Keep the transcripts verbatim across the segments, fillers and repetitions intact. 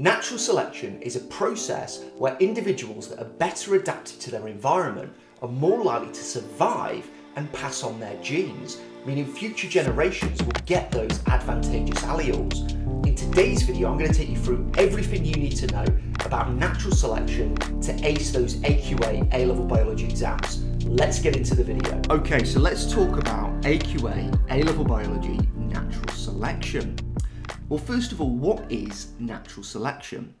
Natural selection is a process where individuals that are better adapted to their environment are more likely to survive and pass on their genes, meaning future generations will get those advantageous alleles. In today's video, I'm going to take you through everything you need to know about natural selection to ace those A Q A A-Level biology exams. Let's get into the video. Okay, so let's talk about A Q A A-Level biology natural selection. Well, first of all, what is natural selection?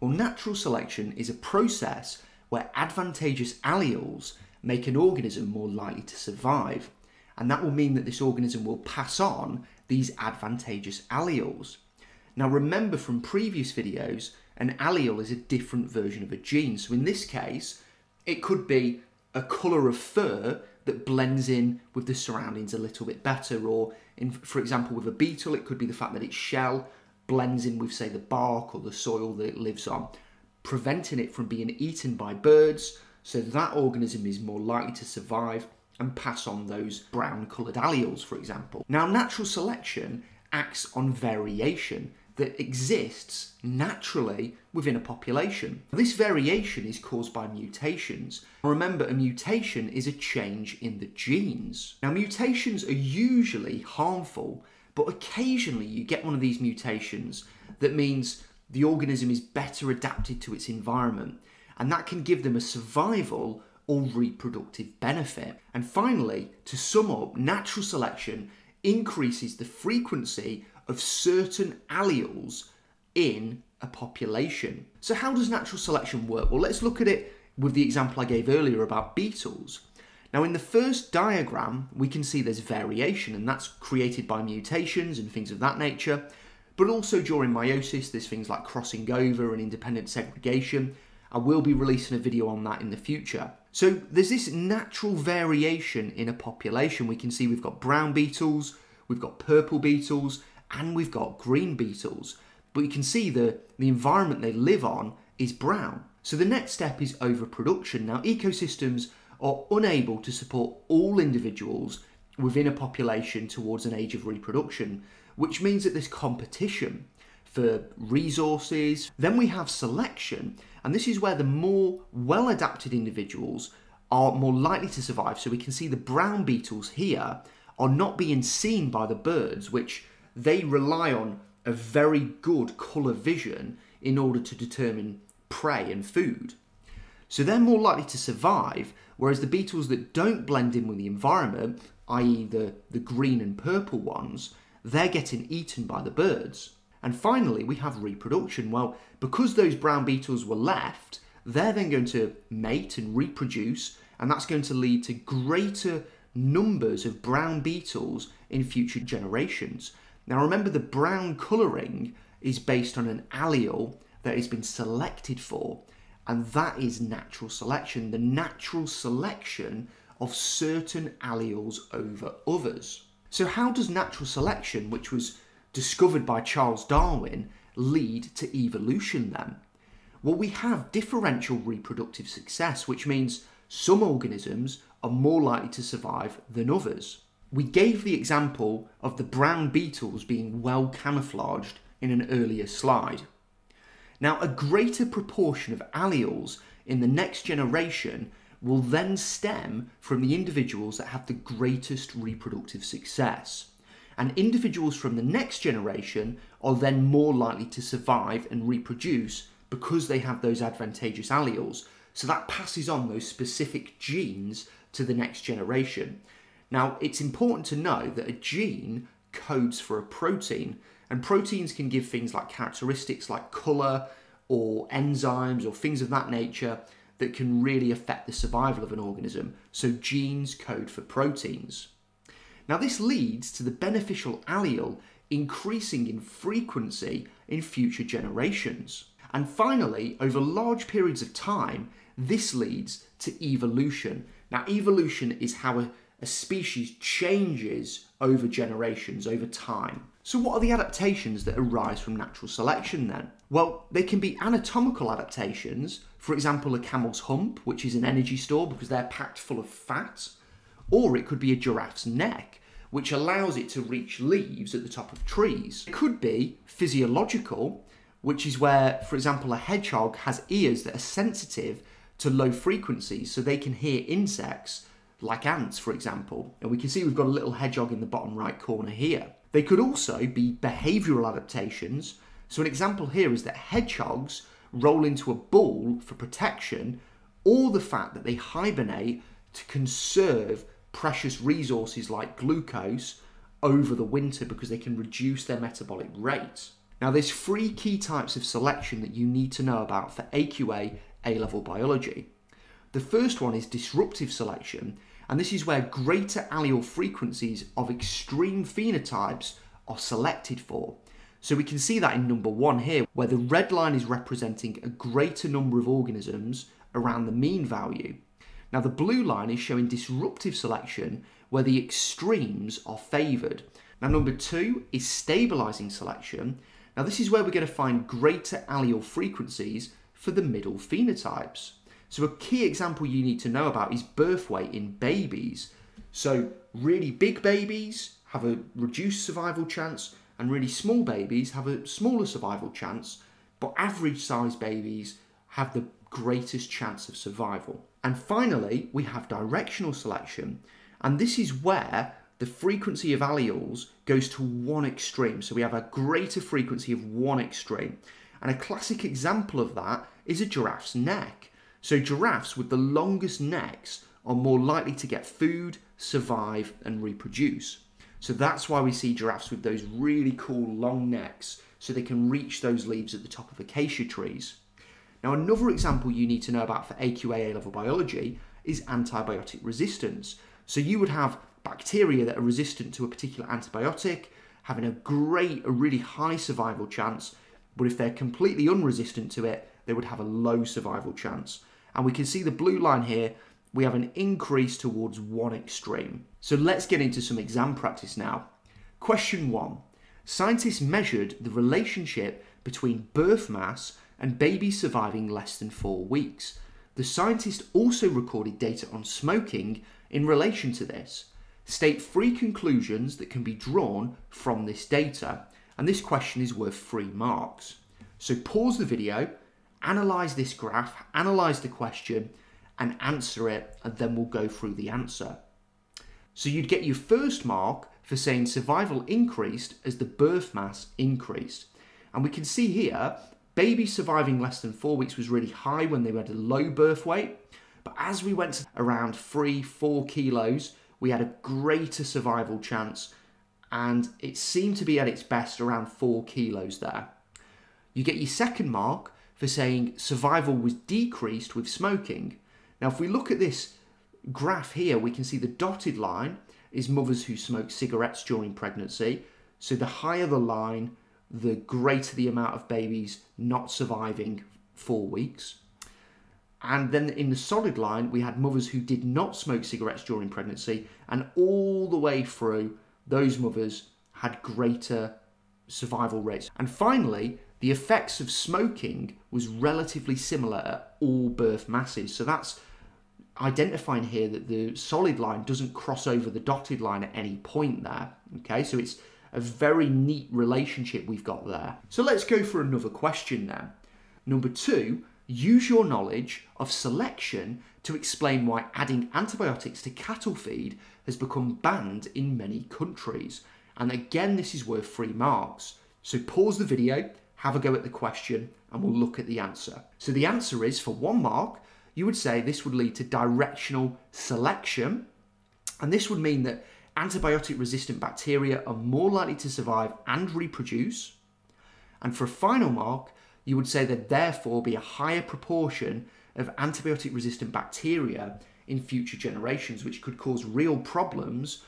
Well, natural selection is a process where advantageous alleles make an organism more likely to survive. And that will mean that this organism will pass on these advantageous alleles. Now, remember from previous videos, an allele is a different version of a gene. So in this case, it could be a colour of fur that blends in with the surroundings a little bit better, or in, for example, with a beetle, it could be the fact that its shell blends in with, say, the bark or the soil that it lives on, preventing it from being eaten by birds, so that organism is more likely to survive and pass on those brown-coloured alleles, for example. Now, natural selection acts on variation that exists naturally within a population. This variation is caused by mutations. Remember, a mutation is a change in the genes. Now, mutations are usually harmful, but occasionally you get one of these mutations that means the organism is better adapted to its environment, and that can give them a survival or reproductive benefit. And finally, to sum up, natural selection increases the frequency of certain alleles in a population. So how does natural selection work? Well, let's look at it with the example I gave earlier about beetles. Now, in the first diagram, we can see there's variation, and that's created by mutations and things of that nature. But also during meiosis, there's things like crossing over and independent segregation. I will be releasing a video on that in the future. So there's this natural variation in a population. We can see we've got brown beetles, we've got purple beetles, and we've got green beetles, but you can see the, the environment they live on is brown. So the next step is overproduction. Now, ecosystems are unable to support all individuals within a population towards an age of reproduction, which means that there's competition for resources. Then we have selection, and this is where the more well-adapted individuals are more likely to survive. So we can see the brown beetles here are not being seen by the birds, which they rely on a very good colour vision in order to determine prey and food. So they're more likely to survive, whereas the beetles that don't blend in with the environment, that is the, the green and purple ones, they're getting eaten by the birds. And finally, we have reproduction. Well, because those brown beetles were left, they're then going to mate and reproduce, and that's going to lead to greater numbers of brown beetles in future generations. Now, remember, the brown colouring is based on an allele that has been selected for, and that is natural selection, the natural selection of certain alleles over others. So how does natural selection, which was discovered by Charles Darwin, lead to evolution then? Well, we have differential reproductive success, which means some organisms are more likely to survive than others. We gave the example of the brown beetles being well camouflaged in an earlier slide. Now, a greater proportion of alleles in the next generation will then stem from the individuals that have the greatest reproductive success. And individuals from the next generation are then more likely to survive and reproduce because they have those advantageous alleles. So that passes on those specific genes to the next generation. Now, it's important to know that a gene codes for a protein, and proteins can give things like characteristics like colour or enzymes or things of that nature that can really affect the survival of an organism. So genes code for proteins. Now, this leads to the beneficial allele increasing in frequency in future generations. And finally, over large periods of time, this leads to evolution. Now, evolution is how a A species changes over generations, over time. So what are the adaptations that arise from natural selection then? Well, they can be anatomical adaptations, for example, a camel's hump, which is an energy store because they're packed full of fat, or it could be a giraffe's neck, which allows it to reach leaves at the top of trees. It could be physiological, which is where, for example, a hedgehog has ears that are sensitive to low frequencies, so they can hear insects like ants, for example. And we can see we've got a little hedgehog in the bottom right corner here. They could also be behavioural adaptations. So an example here is that hedgehogs roll into a ball for protection, or the fact that they hibernate to conserve precious resources like glucose over the winter because they can reduce their metabolic rate. Now there's three key types of selection that you need to know about for A Q A A-Level biology. The first one is disruptive selection, and this is where greater allele frequencies of extreme phenotypes are selected for. So we can see that in number one here, where the red line is representing a greater number of organisms around the mean value. Now the blue line is showing disruptive selection, where the extremes are favoured. Now number two is stabilising selection. Now this is where we're going to find greater allele frequencies for the middle phenotypes. So a key example you need to know about is birth weight in babies. So really big babies have a reduced survival chance, and really small babies have a smaller survival chance, but average size babies have the greatest chance of survival. And finally, we have directional selection. And this is where the frequency of alleles goes to one extreme. So we have a greater frequency of one extreme. And a classic example of that is a giraffe's neck. So giraffes with the longest necks are more likely to get food, survive, and reproduce. So that's why we see giraffes with those really cool long necks, so they can reach those leaves at the top of acacia trees. Now another example you need to know about for A Q A A-Level biology is antibiotic resistance. So you would have bacteria that are resistant to a particular antibiotic, having a great, a really high survival chance, but if they're completely unresistant to it, they would have a low survival chance. And we can see the blue line here, we have an increase towards one extreme. So let's get into some exam practice now. Question one. Scientists measured the relationship between birth mass and babies surviving less than four weeks. The scientist also recorded data on smoking in relation to this. State three conclusions that can be drawn from this data. And this question is worth three marks. So pause the video, analyse this graph, analyse the question, and answer it, and then we'll go through the answer. So you'd get your first mark for saying survival increased as the birth mass increased. And we can see here, babies surviving less than four weeks was really high when they had a low birth weight. But as we went to around three, four kilos, we had a greater survival chance, and it seemed to be at its best around four kilos there. You get your second mark for saying survival was decreased with smoking. Now if we look at this graph here, we can see the dotted line is mothers who smoke cigarettes during pregnancy. So the higher the line, the greater the amount of babies not surviving four weeks. And then in the solid line, we had mothers who did not smoke cigarettes during pregnancy, and all the way through, those mothers had greater survival rates. And finally, the effects of smoking was relatively similar at all birth masses. So that's identifying here that the solid line doesn't cross over the dotted line at any point there. Okay, so it's a very neat relationship we've got there. So let's go for another question then. Number two, use your knowledge of selection to explain why adding antibiotics to cattle feed has become banned in many countries. And again, this is worth three marks. So pause the video, have a go at the question, and we'll look at the answer. So the answer is, for one mark, you would say this would lead to directional selection. And this would mean that antibiotic resistant bacteria are more likely to survive and reproduce. And for a final mark, you would say there'd therefore be a higher proportion of antibiotic resistant bacteria in future generations, which could cause real problems,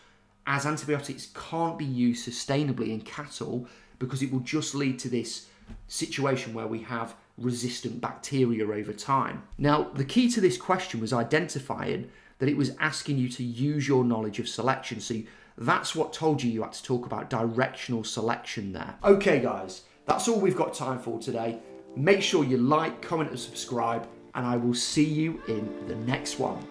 as antibiotics can't be used sustainably in cattle, because it will just lead to this situation where we have resistant bacteria over time. Now, the key to this question was identifying that it was asking you to use your knowledge of selection. So that's what told you you had to talk about directional selection there. Okay guys, that's all we've got time for today. Make sure you like, comment and subscribe, and I will see you in the next one.